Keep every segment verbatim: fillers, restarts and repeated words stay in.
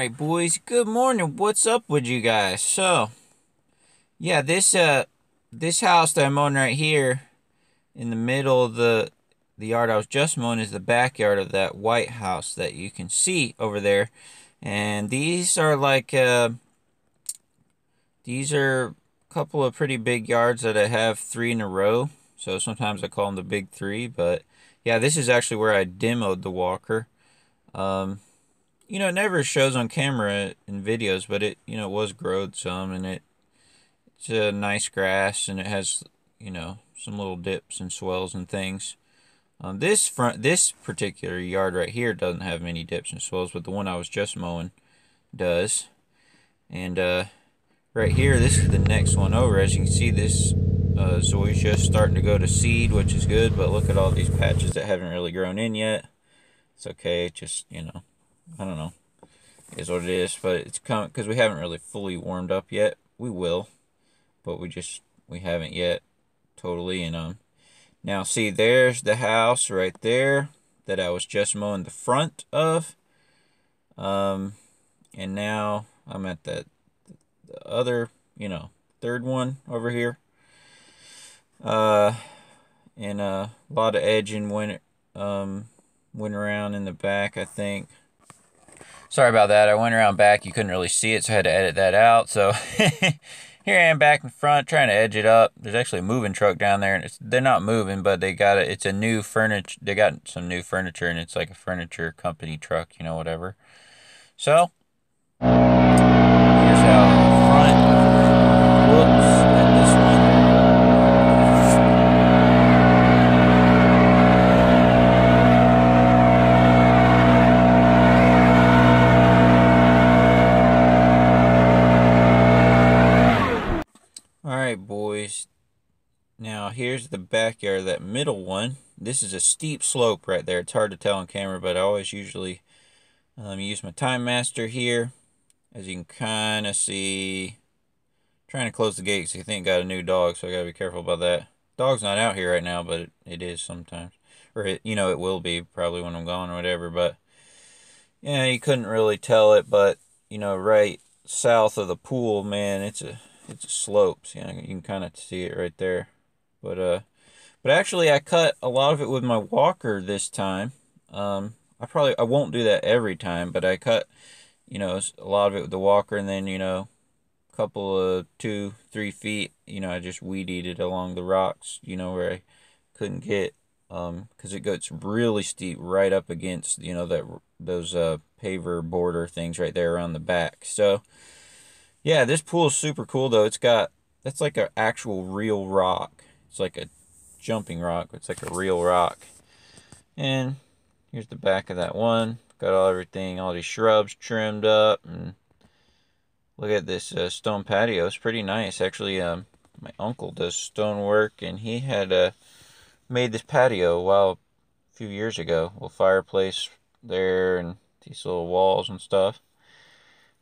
Alright, boys, good morning. What's up with you guys? So, yeah, this uh this house that I'm on right here in the middle of the the yard I was just mowing is the backyard of that white house that you can see over there. And these are like uh these are a couple of pretty big yards that I have three in a row. So sometimes I call them the big three, but yeah, this is actually where I demoed the Walker. Um, you know, it never shows on camera in videos, but it, you know, it was growed some, and it it's a nice grass, and it has, you know, some little dips and swells and things. Um, this front, this particular yard right here doesn't have many dips and swells, but the one I was just mowing does. And uh, right here, this is the next one over. As you can see, this uh, zoysia is starting to go to seed, which is good. But look at all these patches that haven't really grown in yet. It's okay, just, you know, I don't know, it is what it is, but it's coming, because we haven't really fully warmed up yet. We will, but we just, we haven't yet totally, and um, now see, there's the house right there that I was just mowing the front of, um, and now I'm at that, the other, you know, third one over here, uh, and uh, a lot of edging went, um, went around in the back, I think. Sorry about that. I went around back. You couldn't really see it, so I had to edit that out. So here I am back in front trying to edge it up. There's actually a moving truck down there, and it's, they're not moving, but they got it. It's a new furniture. They got some new furniture, and it's like a furniture company truck, you know, whatever. So here's how front. Boys, now here's the backyard, that middle one. This is a steep slope right there. It's hard to tell on camera, but I always usually um, use my Time Master here. As you can kind of see, I'm trying to close the gate because I think I got a new dog, so I gotta be careful about that. Dog's not out here right now, but it, it is sometimes, or it, you know, it will be probably when I'm gone or whatever. But yeah, you couldn't really tell it, but you know, right south of the pool, man, it's a It's a slope, so, you know, you can kind of see it right there. But uh, but actually, I cut a lot of it with my Walker this time. Um, I probably I won't do that every time, but I cut, you know, a lot of it with the Walker, and then, you know, a couple of two, three feet, you know, I just weed-eated along the rocks, you know, where I couldn't get, um, because it goes really steep right up against, you know, that those uh paver border things right there around the back. So. Yeah, this pool is super cool, though. It's got, that's like an actual real rock. It's like a jumping rock, but it's like a real rock. And here's the back of that one. Got all everything, all these shrubs trimmed up. And look at this uh, stone patio. It's pretty nice. Actually, um, my uncle does stone work, and he had uh, made this patio a while, a few years ago. A little fireplace there and these little walls and stuff.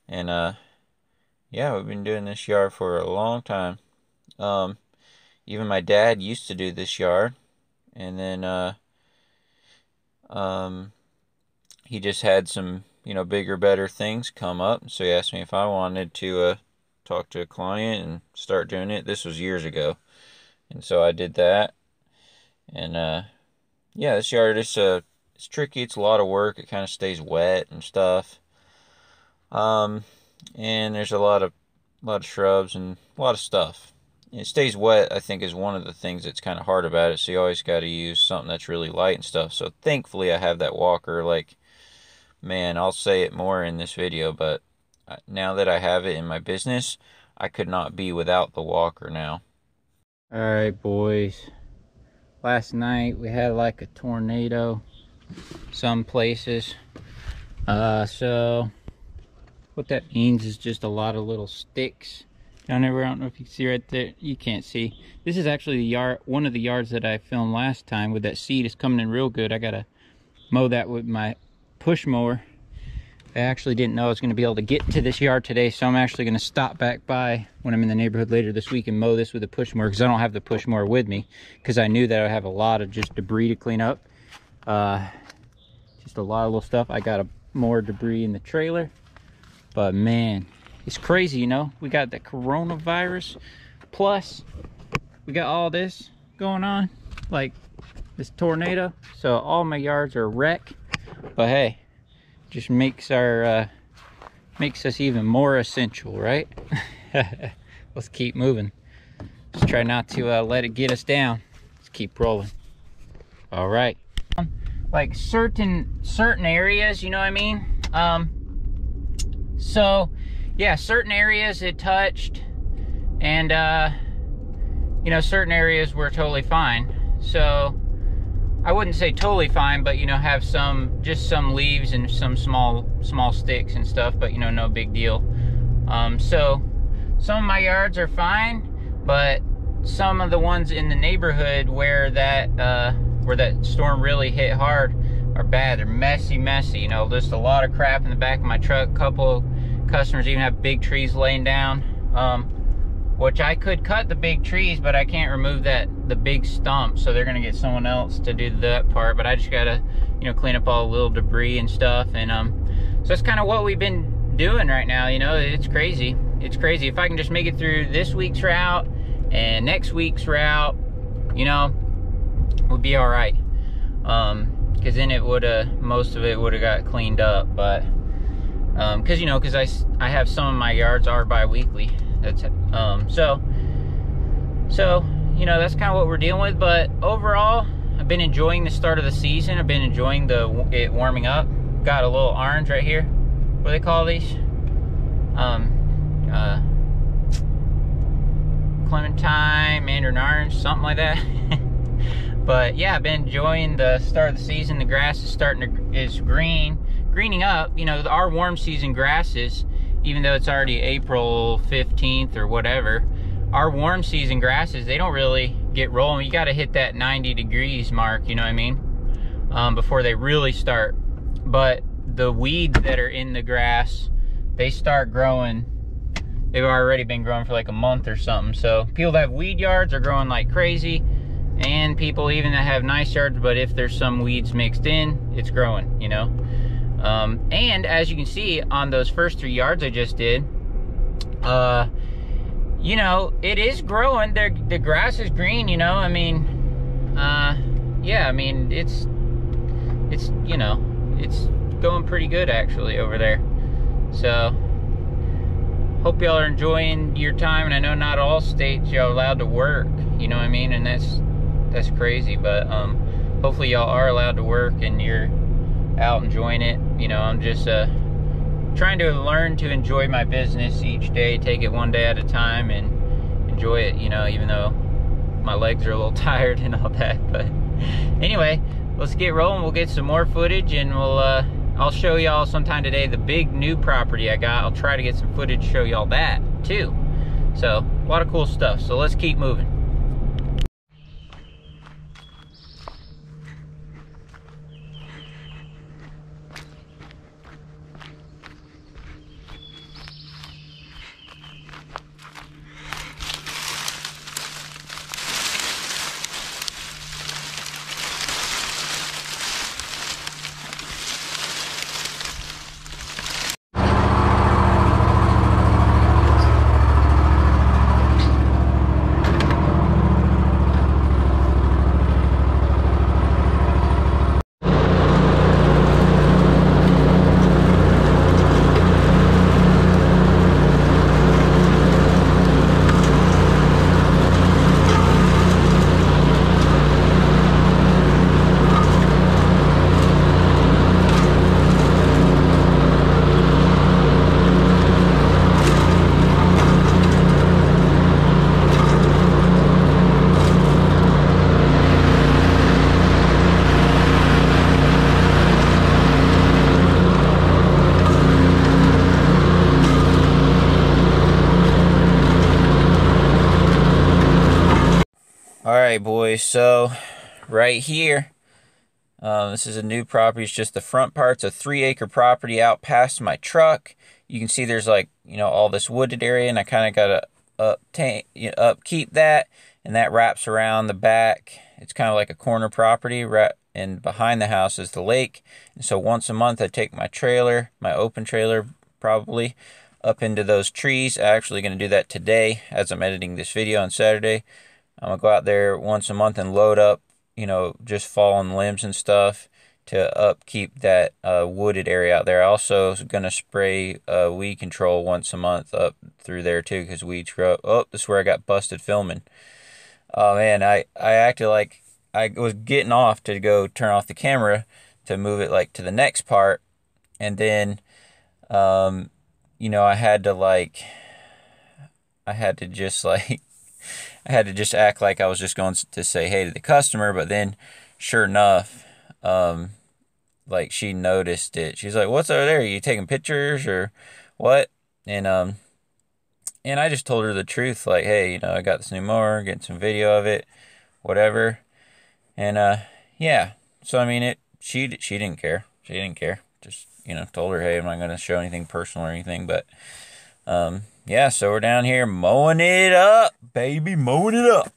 And, uh... yeah, we've been doing this yard for a long time. Um, even my dad used to do this yard, and then uh, um, he just had some, you know, bigger, better things come up. So he asked me if I wanted to uh, talk to a client and start doing it. This was years ago, and so I did that. And uh, yeah, this yard is uh, it's tricky. It's a lot of work. It kind of stays wet and stuff. Um. And there's a lot of a lot of shrubs and a lot of stuff. It stays wet, I think, is one of the things that's kind of hard about it. So you always got to use something that's really light and stuff. So thankfully, I have that Walker. Like, man, I'll say it more in this video, but now that I have it in my business, I could not be without the Walker now. All right, boys. Last night we had like a tornado, some places. Uh, so. What that means is just a lot of little sticks down everywhere. I don't know if you can see right there. You can't see. This is actually the yard, one of the yards that I filmed last time with that seed. It's coming in real good. I gotta mow that with my push mower. I actually didn't know I was gonna be able to get to this yard today, so I'm actually gonna stop back by when I'm in the neighborhood later this week and mow this with a push mower, because I don't have the push mower with me, because I knew that I have a lot of just debris to clean up. Uh, just a lot of little stuff. I got a more debris in the trailer. But man, it's crazy, you know. We got the coronavirus, plus we got all this going on, like this tornado. So all my yards are a wreck. But hey, just makes our uh, makes us even more essential, right? Let's keep moving. Let's try not to uh, let it get us down. Let's keep rolling. All right. Like certain certain areas, you know what I mean? Um, so yeah, certain areas it touched, and uh, you know, certain areas were totally fine. So I wouldn't say totally fine, but you know, have some, just some leaves and some small small sticks and stuff, but you know, no big deal. Um, so some of my yards are fine, but some of the ones in the neighborhood where that uh, where that storm really hit hard are bad. They're messy, messy, you know, just a lot of crap in the back of my truck. A couple customers even have big trees laying down, um, which I could cut the big trees, but I can't remove that, the big stump. So they're gonna get someone else to do that part, but I just gotta, you know, clean up all the little debris and stuff. And um, so that's kind of what we've been doing right now. You know, it's crazy. It's crazy. If I can just make it through this week's route and next week's route, you know, would be all right, um because then it would have, most of it would have got cleaned up. But um because you know, because I, I have some of my yards are bi-weekly, that's um so so you know, that's kind of what we're dealing with. But overall, I've been enjoying the start of the season. I've been enjoying the it warming up. Got a little orange right here, what do they call these, um uh clementine, mandarin orange, something like that. But yeah, I've been enjoying the start of the season. The grass is starting to, is green, greening up. You know, our warm season grasses, even though it's already April fifteenth or whatever, our warm season grasses, they don't really get rolling. You gotta hit that ninety degrees mark, you know what I mean? Um, before they really start. But the weeds that are in the grass, they start growing. They've already been growing for like a month or something. So people that have weed yards are growing like crazy. And people even that have nice yards, but if there's some weeds mixed in, it's growing, you know. Um, and as you can see on those first three yards I just did, uh, you know, it is growing. They're, the grass is green, you know. I mean, uh, yeah, I mean, it's, it's, you know, it's going pretty good actually over there. So hope y'all are enjoying your time. And I know not all states y'all are allowed to work, you know what I mean? And that's, that's crazy. But um hopefully y'all are allowed to work and you're out enjoying it, you know. I'm just uh trying to learn to enjoy my business each day, take it one day at a time and enjoy it, you know, even though my legs are a little tired and all that. But anyway, let's get rolling. We'll get some more footage and we'll uh I'll show y'all sometime today the big new property I got. I'll try to get some footage to show y'all that too. So a lot of cool stuff, so let's keep moving. Alright boys, so right here, uh, this is a new property. It's just the front part. It's a three acre property out past my truck. You can see there's like, you know, all this wooded area, and I kind of got to you know, upkeep that, and that wraps around the back. It's kind of like a corner property, right, and behind the house is the lake. And so once a month I take my trailer, my open trailer, probably up into those trees. I'm actually going to do that today as I'm editing this video on Saturday. I'm going to go out there once a month and load up, you know, just fallen limbs and stuff to upkeep that uh, wooded area out there. I also going to spray uh, weed control once a month up through there too, because weeds grow. Oh, this is where I got busted filming. Oh man, I, I acted like I was getting off to go turn off the camera to move it like to the next part. And then, um, you know, I had to like, I had to just like, I had to just act like I was just going to say hey to the customer. But then sure enough, um, like she noticed it. She's like, "What's over there? Are you taking pictures or what?" And, um, and I just told her the truth. Like, hey, you know, I got this new mower, getting some video of it, whatever. And, uh, yeah. So, I mean, it, she, she didn't care. She didn't care. Just, you know, told her, hey, I'm not going to show anything personal or anything, but, um, yeah, so we're down here mowing it up, baby, mowing it up.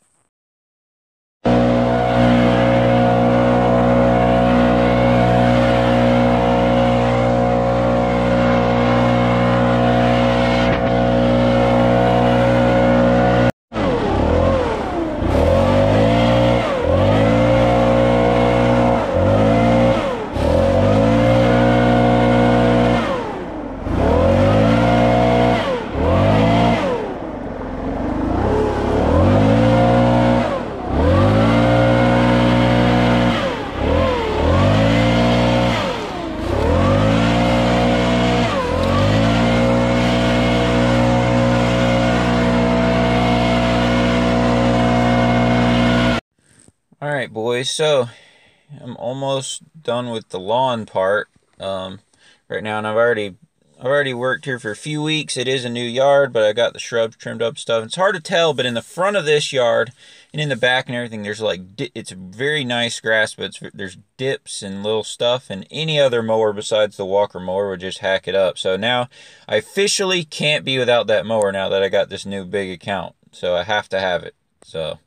Alright boys, so I'm almost done with the lawn part um, right now, and I've already I've already worked here for a few weeks. It is a new yard, but I got the shrubs trimmed up stuff. It's hard to tell, but in the front of this yard and in the back and everything, there's like, it's very nice grass, but it's, there's dips and little stuff, and any other mower besides the Walker mower would just hack it up. So now I officially can't be without that mower now that I got this new big account, so I have to have it. So